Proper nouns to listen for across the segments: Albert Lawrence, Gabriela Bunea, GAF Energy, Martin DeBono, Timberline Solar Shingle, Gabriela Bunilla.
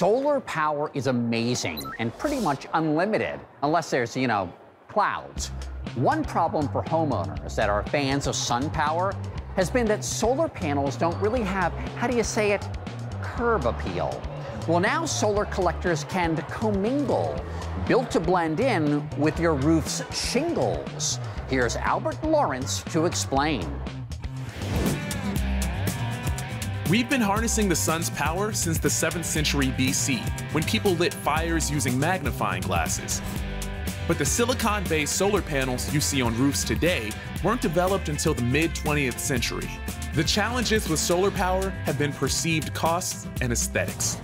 Solar power is amazing and pretty much unlimited, unless there's, you know, clouds. One problem for homeowners that are fans of sun power has been that solar panels don't really have, how do you say it, curb appeal. Well, now solar collectors can commingle, built to blend in with your roof's shingles. Here's Albert Lawrence to explain. We've been harnessing the sun's power since the 7th century BC, when people lit fires using magnifying glasses. But the silicon-based solar panels you see on roofs today weren't developed until the mid-20th century. The challenges with solar power have been perceived costs and aesthetics.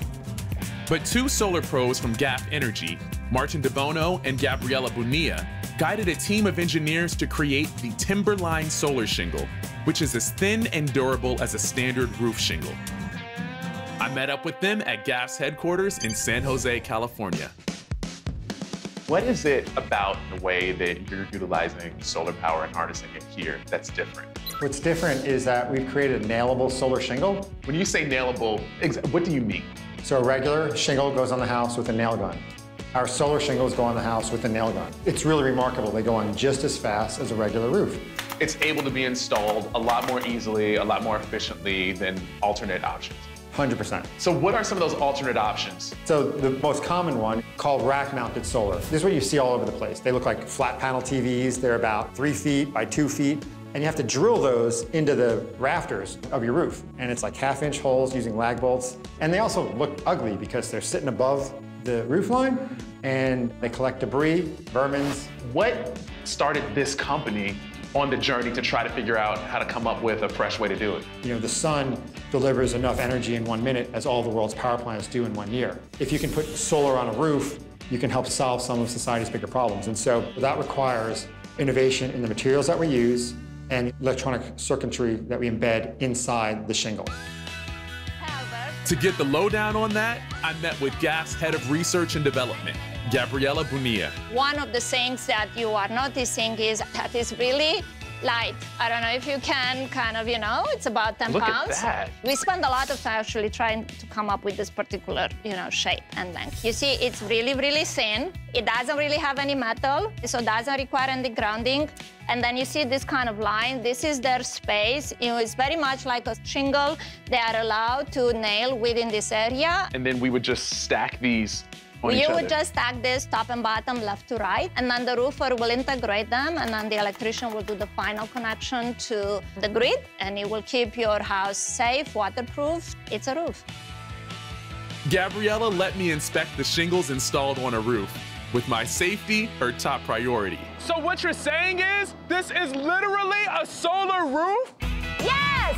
But two solar pros from GAF Energy, Martin DeBono and Gabriela Bunea, guided a team of engineers to create the Timberline Solar Shingle, which is as thin and durable as a standard roof shingle. I met up with them at GAF's headquarters in San Jose, California. What is it about the way that you're utilizing solar power and harnessing it here that's different? What's different is that we've created a nailable solar shingle. When you say nailable, what do you mean? So a regular shingle goes on the house with a nail gun. Our solar shingles go on the house with a nail gun. It's really remarkable. They go on just as fast as a regular roof. It's able to be installed a lot more easily, a lot more efficiently than alternate options. 100%. So what are some of those alternate options? So the most common one, called rack-mounted solar. This is what you see all over the place. They look like flat panel TVs. They're about 3 feet by 2 feet. And you have to drill those into the rafters of your roof. And it's like half-inch holes using lag bolts. And they also look ugly because they're sitting above the roof line and they collect debris, vermins. What started this company on the journey to try to figure out how to come up with a fresh way to do it? You know, the sun delivers enough energy in 1 minute as all the world's power plants do in 1 year. If you can put solar on a roof, you can help solve some of society's bigger problems. And so that requires innovation in the materials that we use and electronic circuitry that we embed inside the shingle. To get the lowdown on that, I met with GAF's head of research and development, Gabriela Bunilla. One of the things that you are noticing is that it's really light. I don't know if you can kind of, you know, it's about 10 pounds. Look at that. We spend a lot of time actually trying to come up with this particular, you know, shape and length. You see, it's really, really thin. It doesn't really have any metal, so it doesn't require any grounding. And then you see this kind of line. This is their space. You know, it's very much like a shingle. They are allowed to nail within this area. And then we would just stack these. You would just stack this top and bottom, left to right, and then the roofer will integrate them, and then the electrician will do the final connection to the grid, and it will keep your house safe, waterproof. It's a roof. Gabriela let me inspect the shingles installed on a roof, with my safety her top priority. So what you're saying is, this is literally a solar roof? Yes!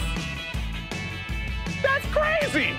That's crazy!